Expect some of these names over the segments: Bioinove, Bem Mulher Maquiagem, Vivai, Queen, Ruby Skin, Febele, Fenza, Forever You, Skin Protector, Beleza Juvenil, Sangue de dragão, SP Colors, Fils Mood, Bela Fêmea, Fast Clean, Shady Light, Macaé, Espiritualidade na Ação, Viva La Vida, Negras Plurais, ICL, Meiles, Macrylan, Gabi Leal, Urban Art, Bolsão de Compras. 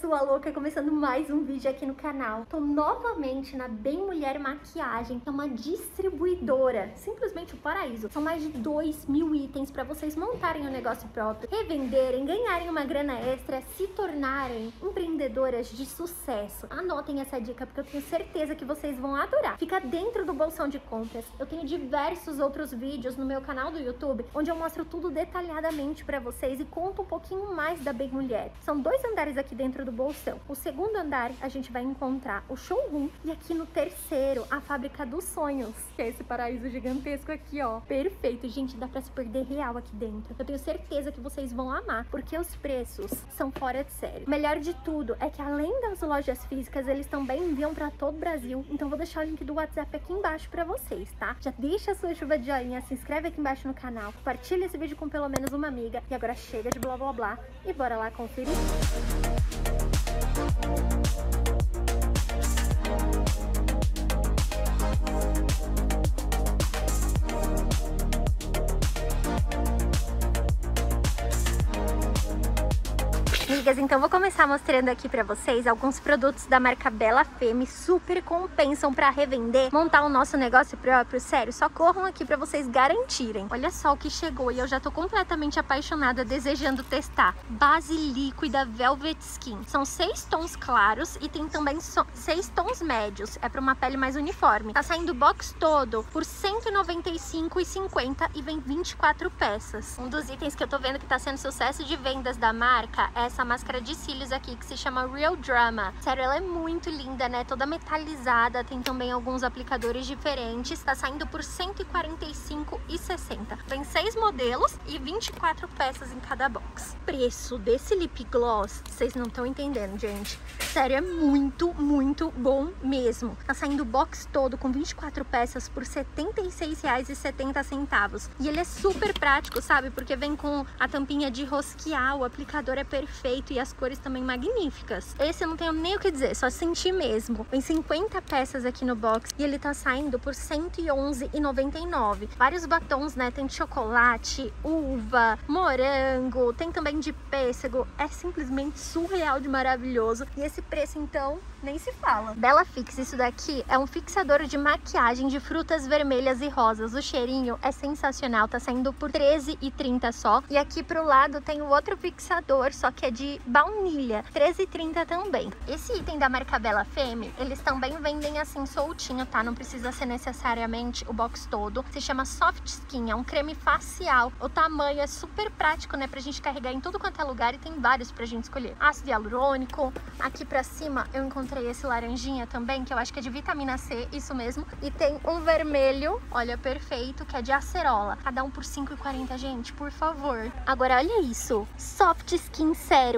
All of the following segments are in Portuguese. Sua louca, começando mais um vídeo aqui no canal. Tô novamente na Bem Mulher Maquiagem, que é uma distribuidora, simplesmente o paraíso. São mais de 2.000 itens pra vocês montarem um negócio próprio, revenderem, ganharem uma grana extra, se tornarem empreendedoras de sucesso. Anotem essa dica, porque eu tenho certeza que vocês vão adorar. Fica dentro do Bolsão de Compras. Eu tenho diversos outros vídeos no meu canal do YouTube, onde eu mostro tudo detalhadamente pra vocês e conto um pouquinho mais da Bem Mulher. São dois andares aqui dentro do bolsão. O segundo andar a gente vai encontrar o showroom e aqui no terceiro a fábrica dos sonhos, que é esse paraíso gigantesco aqui, ó. Perfeito, gente, dá pra se perder real aqui dentro. Eu tenho certeza que vocês vão amar, porque os preços são fora de série. O melhor de tudo é que além das lojas físicas, eles também enviam pra todo o Brasil, então vou deixar o link do WhatsApp aqui embaixo pra vocês, tá? Já deixa a sua chuva de joinha, se inscreve aqui embaixo no canal, compartilha esse vídeo com pelo menos uma amiga e agora chega de blá blá blá e bora lá conferir. Amigas, então vou começar mostrando aqui pra vocês alguns produtos da marca Bela Femme, super compensam pra revender, montar o nosso negócio próprio, sério, só corram aqui pra vocês garantirem. Olha só o que chegou e eu já tô completamente apaixonada, desejando testar. Base líquida Velvet Skin. São 6 tons claros e tem também 6 tons médios, é pra uma pele mais uniforme. Tá saindo box todo por R$ 195,50 e vem 24 peças. Um dos itens que eu tô vendo que tá sendo sucesso de vendas da marca é essa máscara de cílios aqui, que se chama Real Drama. Sério, ela é muito linda, né? Toda metalizada, tem também alguns aplicadores diferentes. Tá saindo por R$ 145,60. Vem 6 modelos e 24 peças em cada box. Preço desse lip gloss, vocês não estão entendendo, gente. Sério, é muito, muito bom mesmo. Tá saindo o box todo com 24 peças por R$ 76,70. E ele é super prático, sabe? Porque vem com a tampinha de rosquear, o aplicador é perfeito. E as cores também magníficas. Esse eu não tenho nem o que dizer, só senti mesmo. Tem 50 peças aqui no box e ele tá saindo por R$ 111,99. Vários batons, né? Tem de chocolate, uva, morango, tem também de pêssego. É simplesmente surreal de maravilhoso. E esse preço, então, nem se fala. Bela Fix, isso daqui é um fixador de maquiagem de frutas vermelhas e rosas. O cheirinho é sensacional, tá saindo por R$ 13,30 só. E aqui pro lado tem o outro fixador, só que é de baunilha, R$13,30 também. Esse item da marca Bela Fêmea, eles também vendem assim soltinho, tá? Não precisa ser necessariamente o box todo. Se chama Soft Skin, é um creme facial. O tamanho é super prático, né? Pra gente carregar em tudo quanto é lugar e tem vários pra gente escolher. Ácido hialurônico. Aqui pra cima eu encontrei esse laranjinha também, que eu acho que é de vitamina C, isso mesmo. E tem um vermelho, olha, perfeito, que é de acerola. Cada um por R$5,40, gente, por favor. Agora olha isso, Soft Skin Serum.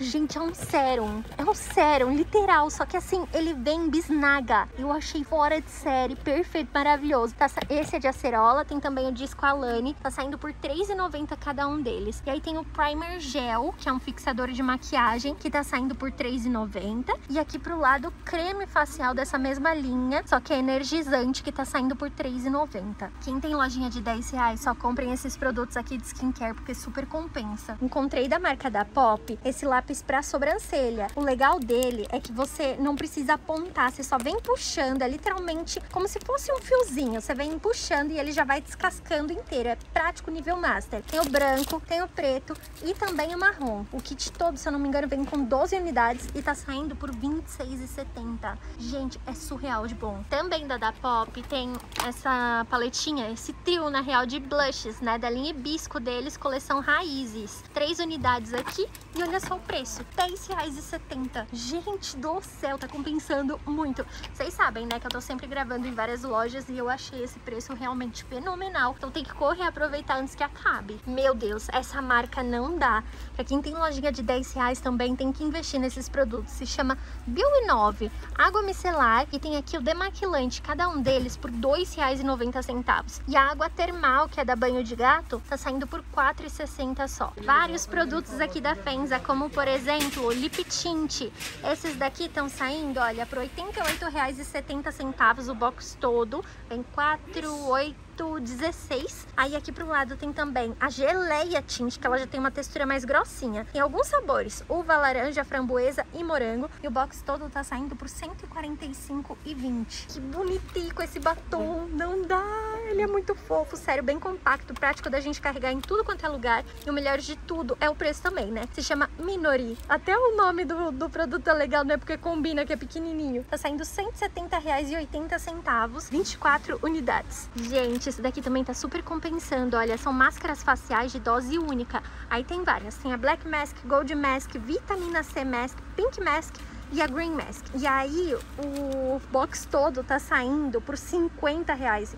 Gente, é um sérum. É um sérum, literal. Só que assim, ele vem bisnaga. Eu achei fora de série. Perfeito, maravilhoso. Tá, esse é de acerola. Tem também o de Esqualane. Tá saindo por R$3,90 cada um deles. E aí tem o Primer Gel, que é um fixador de maquiagem, que tá saindo por R$3,90. E aqui pro lado, creme facial dessa mesma linha, só que é energizante, que tá saindo por R$3,90. Quem tem lojinha de R$10, só comprem esses produtos aqui de skincare, porque super compensa. Encontrei da marca Dapop esse lápis para sobrancelha. O legal dele é que você não precisa apontar, você só vem puxando, é literalmente como se fosse um fiozinho, você vem puxando e ele já vai descascando inteiro, é prático nível master. Tem o branco, tem o preto e também o marrom. O kit todo, se eu não me engano, vem com 12 unidades e tá saindo por R$26,70. Gente, é surreal de bom. Também da Dapop tem essa paletinha, esse trio na real de blushes, né, da linha Hibisco deles, coleção Raízes. 3 unidades aqui. E olha só o preço, R$10,70. Gente do céu, tá compensando muito. Vocês sabem, né, que eu tô sempre gravando em várias lojas e eu achei esse preço realmente fenomenal. Então tem que correr e aproveitar antes que acabe. Meu Deus, essa marca não dá. Pra quem tem lojinha de R$10 também, tem que investir nesses produtos. Se chama Bioinove, água micelar e tem aqui o demaquilante, cada um deles por R$2,90. E a água termal, que é da banho de gato, tá saindo por R$4,60 só. Vários produtos aqui da Fenza cinza, como por exemplo o lip tint. Esses daqui estão saindo, olha, por R$ 88,70 o box todo. Vem 4,816. Aí aqui pro lado tem também a geleia tint, que ela já tem uma textura mais grossinha. Tem alguns sabores, uva, laranja, framboesa e morango. E o box todo tá saindo por R$ 145,20. Que bonitinho esse batom, não dá! Ele é muito fofo, sério, bem compacto, prático da gente carregar em tudo quanto é lugar. E o melhor de tudo é o preço também, né? Se chama Minori. Até o nome do produto é legal, né? Porque combina que é pequenininho. Tá saindo R$ 170,80, 24 unidades. Gente, esse daqui também tá super compensando, olha. São máscaras faciais de dose única. Aí tem várias. Tem a Black Mask, Gold Mask, Vitamina C Mask, Pink Mask e a Green Mask. E aí o box todo tá saindo por R$ 50.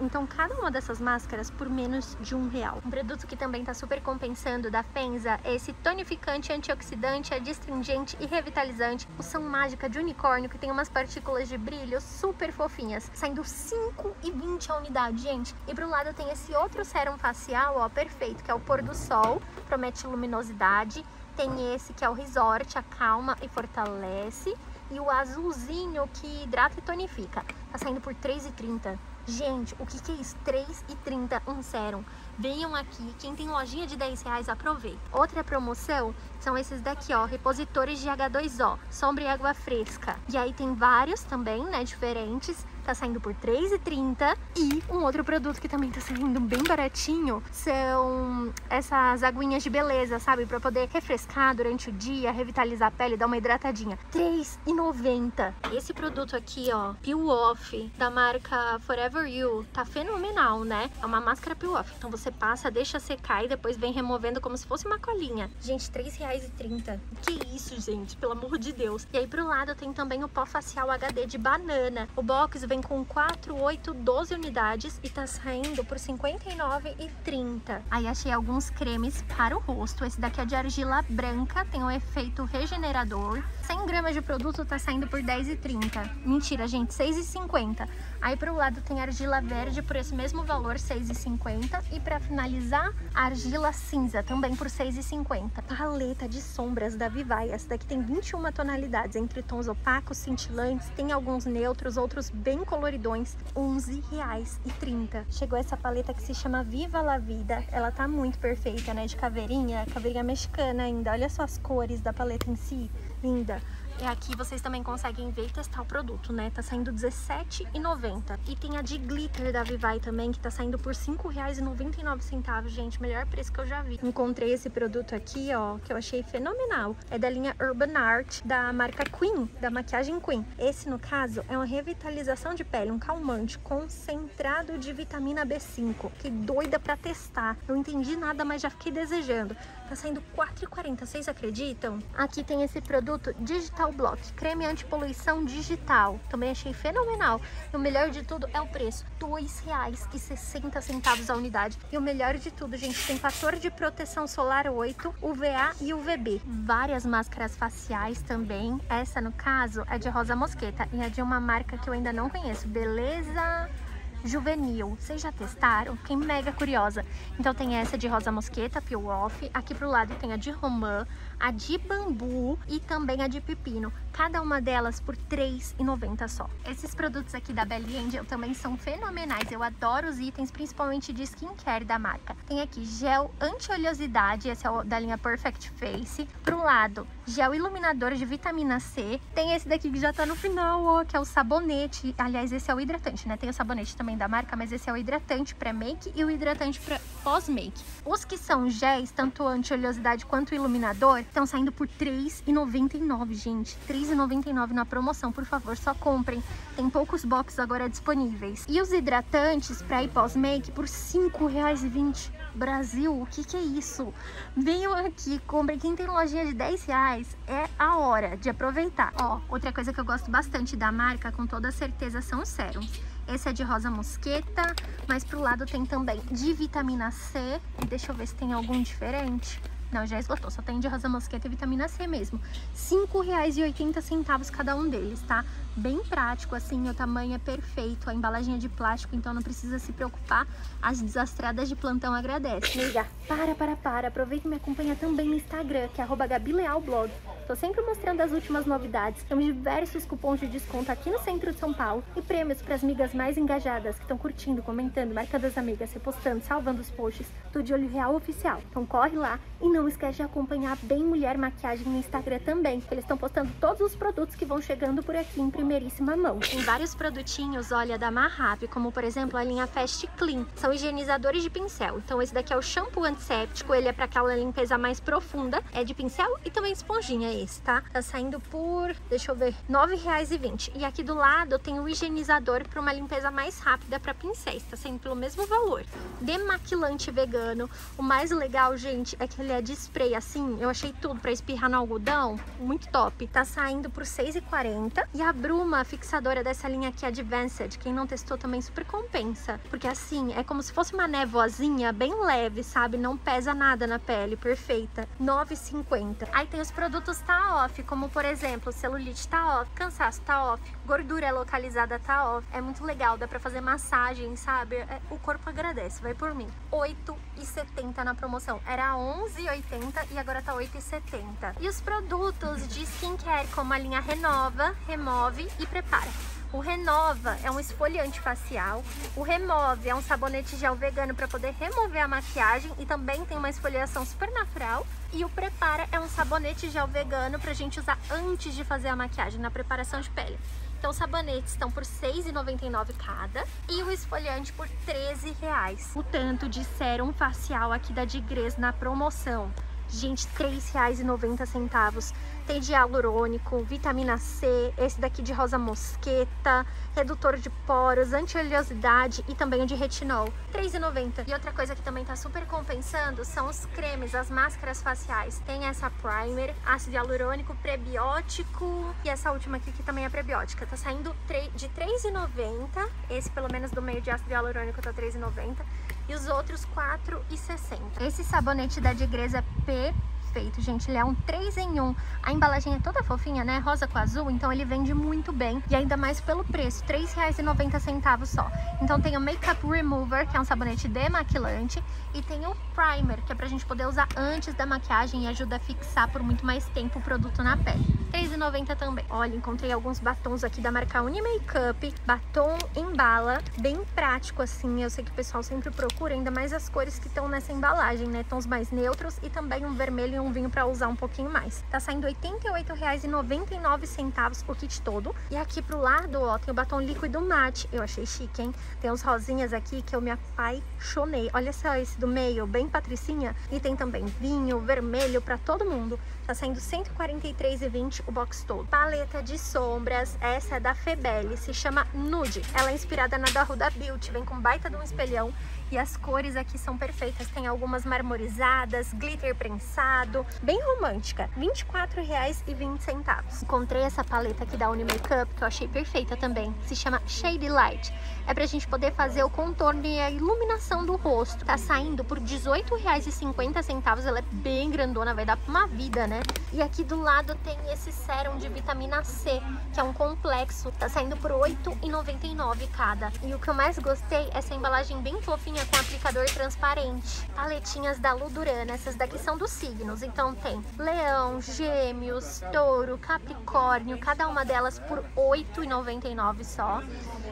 Então cada uma dessas máscaras por menos de R$1. Um produto que também tá super compensando da Fenza é esse tonificante, antioxidante, adstringente e revitalizante, poção mágica de unicórnio, que tem umas partículas de brilho super fofinhas, saindo R$5,20 a unidade, gente. E pro lado tem esse outro sérum facial, ó, perfeito, que é o pôr do sol, promete luminosidade. Tem esse que é o Resort, acalma e fortalece. E o azulzinho que hidrata e tonifica. Tá saindo por R$3,30. Gente, o que que é isso? R$3,30 um sérum. Venham aqui, quem tem lojinha de R$10, aproveita. Outra promoção são esses daqui, ó, repositores de H2O, sombra e água fresca. E aí tem vários também, né, diferentes. Tá saindo por R$3,30. E um outro produto que também tá saindo bem baratinho são essas aguinhas de beleza, sabe? Pra poder refrescar durante o dia, revitalizar a pele, dar uma hidratadinha. R$3,90. Esse produto aqui, ó, Peel Off, da marca Forever You, tá fenomenal, né? É uma máscara Peel Off. Então você passa, deixa secar e depois vem removendo como se fosse uma colinha. Gente, R$3,30. Que isso, gente? Pelo amor de Deus. E aí pro lado tem também o pó facial HD de banana. O box vem com 4, 8, 12 unidades e tá saindo por R$59,30. Aí achei alguns cremes para o rosto. Esse daqui é de argila branca, tem um efeito regenerador. 100 gramas de produto tá saindo por R$10,30. Mentira, gente, R$6,50. Aí pro lado tem argila verde por esse mesmo valor, R$6,50. E pra finalizar, argila cinza, também por R$6,50. Paleta de sombras da Vivai. Essa daqui tem 21 tonalidades, entre tons opacos, cintilantes, tem alguns neutros, outros bem coloridões, R$11,30. Chegou essa paleta que se chama Viva La Vida. Ela tá muito perfeita, né? De caveirinha, caveirinha mexicana ainda. Olha só as cores da paleta em si, linda. E aqui vocês também conseguem ver e testar o produto, né? Tá saindo R$17,90. E tem a de glitter da Vivai também, que tá saindo por R$5,99, gente. Melhor preço que eu já vi. Encontrei esse produto aqui, ó, que eu achei fenomenal. É da linha Urban Art, da marca Queen, da maquiagem Queen. Esse, no caso, é uma revitalização de pele, um calmante concentrado de vitamina B5. Fiquei doida pra testar. Não entendi nada, mas já fiquei desejando. Tá saindo R$4,40, vocês acreditam? Aqui tem esse produto digital Block, creme antipoluição digital. Também achei fenomenal. E o melhor de tudo é o preço, R$2,60 a unidade. E o melhor de tudo, gente, tem fator de proteção solar 8, UVA e UVB. Várias máscaras faciais também. Essa, no caso, é de rosa mosqueta e é de uma marca que eu ainda não conheço, Beleza Juvenil. Vocês já testaram? Fiquei mega curiosa. Então tem essa de rosa mosqueta, Peel Off. Aqui pro lado tem a de romã, a de bambu e também a de pepino. Cada uma delas por R$3,90 só. Esses produtos aqui da Belle Angel também são fenomenais. Eu adoro os itens, principalmente de skincare da marca. Tem aqui gel anti-oleosidade, esse é o da linha Perfect Face. Pro lado, gel iluminador de vitamina C. Tem esse daqui que já tá no final, ó, que é o sabonete. Aliás, esse é o hidratante, né? Tem o sabonete também da marca, mas esse é o hidratante pré-make e o hidratante pós-make. Os que são géis, tanto anti-oleosidade quanto iluminador, estão saindo por R$3,99, gente. R$3,99 na promoção, por favor, só comprem. Tem poucos boxes agora disponíveis. E os hidratantes pré e pós-make por R$5,20. Brasil, o que que é isso? Venham aqui, comprem. Quem tem lojinha de R$10 é a hora de aproveitar. Ó, outra coisa que eu gosto bastante da marca, com toda certeza, são os sérums. Esse é de rosa mosqueta, mas pro lado tem também de vitamina C. Deixa eu ver se tem algum diferente. Não, já esgotou. Só tem de rosa mosqueta e vitamina C mesmo. R$5,80 cada um deles, tá? Bem prático, assim, o tamanho é perfeito. A embalagem é de plástico, então não precisa se preocupar. As desastradas de plantão agradecem. Amiga, para. Aproveita e me acompanha também no Instagram, que é @gabilealblog. Tô sempre mostrando as últimas novidades. Temos diversos cupons de desconto aqui no centro de São Paulo. E prêmios para as amigas mais engajadas, que estão curtindo, comentando, marcando as amigas, repostando, salvando os posts. Tô de olho real oficial. Então corre lá e não esquece de acompanhar a Bem Mulher Maquiagem no Instagram também. Eles estão postando todos os produtos que vão chegando por aqui em primeiríssima mão. Tem vários produtinhos, olha, da Mahab, como por exemplo a linha Fast Clean. São higienizadores de pincel. Então esse daqui é o shampoo antisséptico, ele é para aquela limpeza mais profunda. É de pincel e também esponjinha esse, tá? Tá saindo por, deixa eu ver, R$9,20. E aqui do lado tem o higienizador para uma limpeza mais rápida para pincéis. Tá saindo pelo mesmo valor. Demaquilante vegano. O mais legal, gente, é que ele é de spray assim. Eu achei tudo para espirrar no algodão. Muito top. Tá saindo por R$6,40. E a bruma fixadora dessa linha aqui, Advanced, quem não testou também super compensa, porque assim, é como se fosse uma névoazinha bem leve, sabe? Não pesa nada na pele, perfeita. R$9,50. Aí tem os produtos tá off, como por exemplo, celulite tá off, cansaço tá off, gordura localizada tá off. É muito legal, dá pra fazer massagem, sabe? O corpo agradece, vai por mim. R$8,70 na promoção. Era R$11,80 e agora tá R$8,70. E os produtos de skincare, como a linha Renova, Remove e Prepara. O Renova é um esfoliante facial, o Remove é um sabonete gel vegano para poder remover a maquiagem e também tem uma esfoliação super natural. E o Prepara é um sabonete gel vegano pra gente usar antes de fazer a maquiagem, na preparação de pele. Então os sabonetes estão por R$6,99 cada e o esfoliante por R$13. O tanto de sérum facial aqui da Digress na promoção. Gente, R$3,90. Tem de hialurônico, vitamina C, esse daqui de rosa mosqueta, redutor de poros, anti-oleosidade e também o de retinol. R$3,90. E outra coisa que também tá super compensando são os cremes, as máscaras faciais. Tem essa primer, ácido hialurônico, prebiótico e essa última aqui que também é prebiótica. Tá saindo de R$3,90. Esse pelo menos do meio de ácido hialurônico tá R$3,90. E os outros R$4,60. Esse sabonete da Digress é perfeito, gente. Ele é um 3 em 1. A embalagem é toda fofinha, né? Rosa com azul, então ele vende muito bem. E ainda mais pelo preço, R$3,90 só. Então tem o Makeup Remover, que é um sabonete demaquilante. E tem o Primer, que é pra gente poder usar antes da maquiagem e ajuda a fixar por muito mais tempo o produto na pele. R$3,90 também. Olha, encontrei alguns batons aqui da marca Uni Makeup. Batom em bala, bem prático assim. Eu sei que o pessoal sempre procura, ainda mais as cores que estão nessa embalagem, né? Tons mais neutros e também um vermelho e um vinho pra usar um pouquinho mais. Tá saindo R$88,99 o kit todo. E aqui pro lado, ó, tem o batom líquido mate. Eu achei chique, hein? Tem uns rosinhas aqui que eu me apaixonei. Olha só esse do meio, bem patricinha. E tem também vinho, vermelho pra todo mundo. Tá saindo R$143,20 o box todo. Paleta de sombras, essa é da Febele, se chama Nude. Ela é inspirada na da Huda Beauty, vem com baita de um espelhão e as cores aqui são perfeitas. Tem algumas marmorizadas, glitter prensado, bem romântica. R$24,20. Encontrei essa paleta aqui da Uni Makeup que eu achei perfeita também. Se chama Shady Light. É pra gente poder fazer o contorno e a iluminação do rosto. Tá saindo por R$18,50. Ela é bem grandona, vai dar pra uma vida, né? E aqui do lado tem esse sérum de vitamina C, que é um complexo. Tá saindo por R$8,99 cada. E o que eu mais gostei é essa embalagem bem fofinha com aplicador transparente. Paletinhas da Ludurana, essas daqui são dos signos. Então tem leão, gêmeos, touro, capricórnio, cada uma delas por R$8,99 só.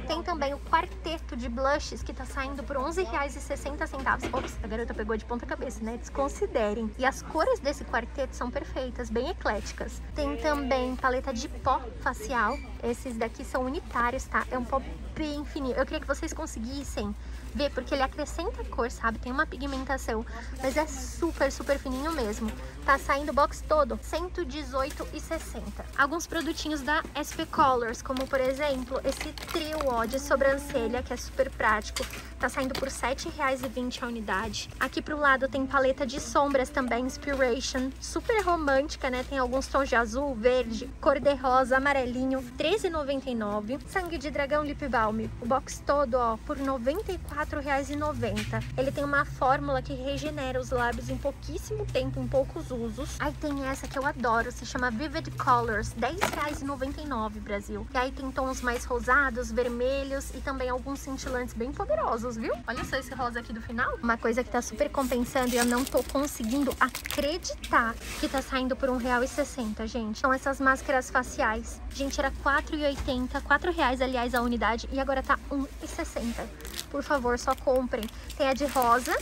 Tem também o quarteto de blushes, que tá saindo por R$11,60. Ops, a garota pegou de ponta cabeça, né? Desconsiderem. E as cores desse quarteto são perfeitas, bem ecléticas. Tem também paleta de pó facial. Esses daqui são unitários, tá? É um pó bem fininho. Eu queria que vocês conseguissem ver, porque ele acrescenta cor, sabe? Tem uma pigmentação, mas é super, super fininho mesmo. Tá saindo o box todo, R$118,60. Alguns produtinhos da SP Colors, como por exemplo, esse trio ó, de sobrancelha, que é super prático. Tá saindo por R$7,20 a unidade. Aqui pro lado tem paleta de sombras também, Inspiration. Super romântica, né? Tem alguns tons de azul, verde, cor de rosa, amarelinho. R$13,99. Sangue de dragão lip balm. Balm, o box todo, ó, por R$ 94,90. Ele tem uma fórmula que regenera os lábios em pouquíssimo tempo, em poucos usos. Aí tem essa que eu adoro, se chama Vivid Colors, R$ 10,99, Brasil. E aí tem tons mais rosados, vermelhos e também alguns cintilantes bem poderosos, viu? Olha só esse rosa aqui do final. Uma coisa que tá super compensando e eu não tô conseguindo acreditar que tá saindo por R$ 1,60, gente. São essas máscaras faciais. Gente, era R$ 4,80, R$ 4,00, aliás, a unidade, e agora tá R$ 1,60. Por favor, só comprem. Tem a de rosa.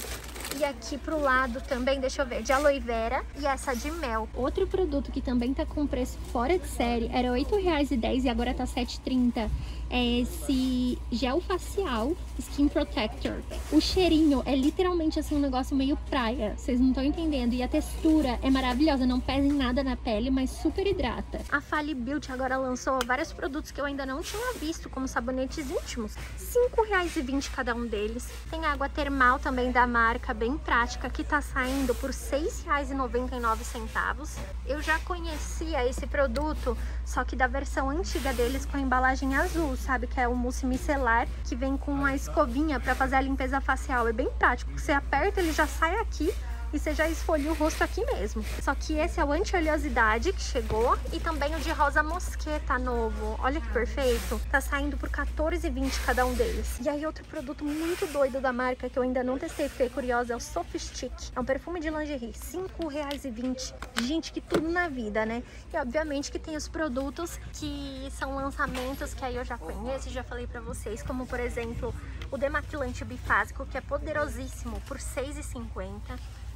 E aqui pro lado também, deixa eu ver, de aloe vera e essa de mel. Outro produto que também tá com preço fora de série, era R$ 8,10 e agora tá R$ 7,30. É esse gel facial Skin Protector. O cheirinho é literalmente assim um negócio meio praia, vocês não estão entendendo. E a textura é maravilhosa, não pesa em nada na pele, mas super hidrata. A Fally Beauty agora lançou vários produtos que eu ainda não tinha visto, como sabonetes íntimos. R$ 5,20 cada um deles. Tem água termal também da marca, bem prática, que tá saindo por R$ 6,99. Eu já conhecia esse produto, só que da versão antiga deles com a embalagem azul, sabe? Que é o mousse micelar, que vem com uma escovinha para fazer a limpeza facial. É bem prático, você aperta, ele já sai aqui e você já esfolia o rosto aqui mesmo. Só que esse é o anti-oleosidade que chegou, e também o de rosa mosqueta novo. Olha que perfeito. Tá saindo por R$ 14,20 cada um deles. E aí outro produto muito doido da marca que eu ainda não testei, fiquei curiosa, é o Soft Skin. É um perfume de lingerie, R$ 5,20. Gente, que tudo na vida, né? E obviamente que tem os produtos que são lançamentos que aí eu já conheço, já falei pra vocês, como por exemplo o demaquilante bifásico, que é poderosíssimo, por R$ 6,50.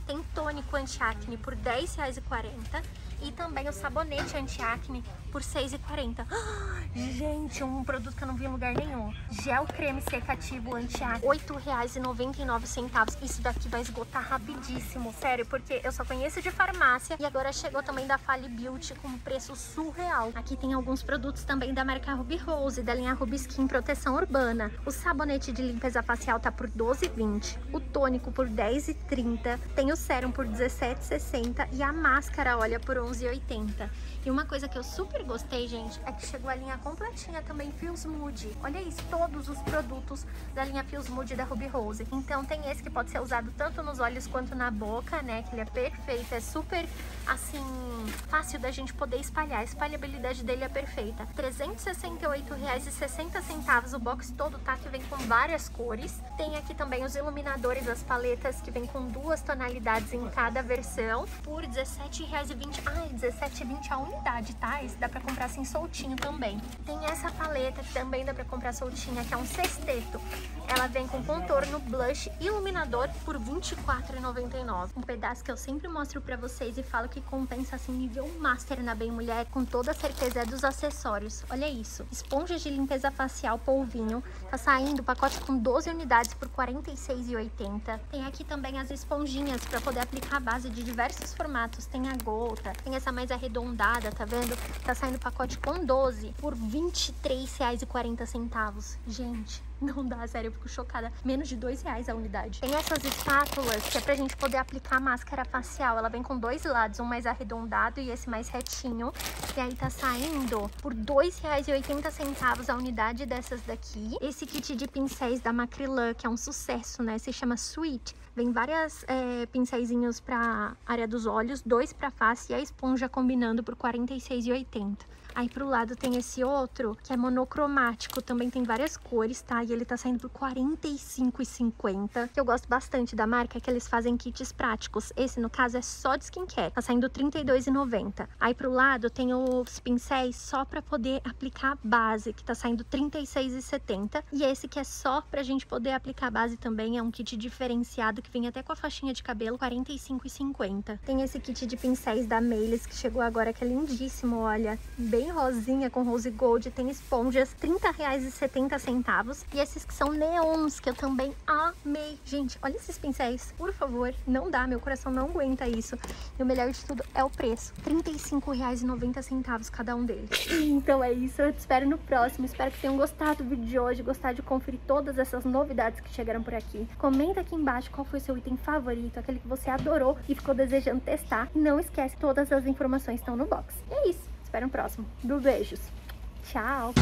Tem tônico anti-acne por R$ 10,40 e também o sabonete anti-acne por R$ 6,40. Ah, gente, um produto que eu não vi em lugar nenhum. Gel creme secativo anti-acne, R$ 8,99. Isso daqui vai esgotar rapidíssimo, sério, porque eu só conheço de farmácia. E agora chegou também da Fally Beauty com um preço surreal. Aqui tem alguns produtos também da marca Ruby Rose, da linha Ruby Skin Proteção Urbana. O sabonete de limpeza facial tá por R$ 12,20. O tônico por R$ 10,30. Tem o sérum por R$ 17,60 e a máscara, olha, por R$ 11,80. E uma coisa que eu super gostei, gente, é que chegou a linha completinha também Fils Mood. Olha isso, todos os produtos da linha Fils Mood da Ruby Rose. Então tem esse que pode ser usado tanto nos olhos quanto na boca, né? Que ele é perfeito, é super, assim, fácil da gente poder espalhar. A espalhabilidade dele é perfeita. R$ 368,60 o box todo, tá? Que vem com várias cores. Tem aqui também os iluminadores, as paletas, que vem com duas tonalidades em cada versão, por R$ 17,20. Ah, é R$ 17,20 a unidade, tá? Esse dá pra comprar assim soltinho também. Tem essa paleta que também dá pra comprar soltinha, que é um sexteto. Ela vem com contorno, blush e iluminador por R$ 24,99. Um pedaço que eu sempre mostro pra vocês e falo que compensa assim nível master na Bem Mulher, com toda certeza, é dos acessórios. Olha isso. Esponja de limpeza facial polvinho. Tá saindo o pacote com 12 unidades por R$ 46,80. Tem aqui também as esponjinhas pra poder aplicar a base de diversos formatos. Tem a gota, tem essa mais arredondada, tá vendo? Tá saindo o pacote com 12 por R$ 23,40. Gente, não dá, sério, eu fico chocada. Menos de R$ 2,00 a unidade. Tem essas espátulas que é pra gente poder aplicar a máscara facial. Ela vem com dois lados, um mais arredondado e esse mais retinho. E aí tá saindo por R$ 2,80 a unidade dessas daqui. Esse kit de pincéis da Macrylan, que é um sucesso, né? Se chama Sweet. Vem várias pincéisinhos pra área dos olhos, dois pra face e a esponja combinando por R$ 46,80. Aí pro lado tem esse outro, que é monocromático, também tem várias cores, tá? E ele tá saindo por R$ 45,50. Eu gosto bastante da marca, que eles fazem kits práticos. Esse, no caso, é só de skincare. Tá saindo R$ 32,90. Aí pro lado tem os pincéis só pra poder aplicar a base, que tá saindo R$ 36,70. E esse que é só pra gente poder aplicar a base também, é um kit diferenciado, que vem até com a faixinha de cabelo, R$ 45,50. Tem esse kit de pincéis da Meiles, que chegou agora, que é lindíssimo, olha. Bem rosinha, com rose gold, tem esponjas, R$ 30,70. E esses que são neons, que eu também amei. Gente, olha esses pincéis, por favor, não dá, meu coração não aguenta isso. E o melhor de tudo é o preço, R$ 35,90 cada um deles. Então é isso, eu te espero no próximo. Espero que tenham gostado do vídeo de hoje, gostado de conferir todas essas novidades que chegaram por aqui. Comenta aqui embaixo qual foi o seu item favorito, aquele que você adorou e ficou desejando testar. E não esquece, todas as informações estão no box. E é isso. Espero no próximo. Beijos. Tchau!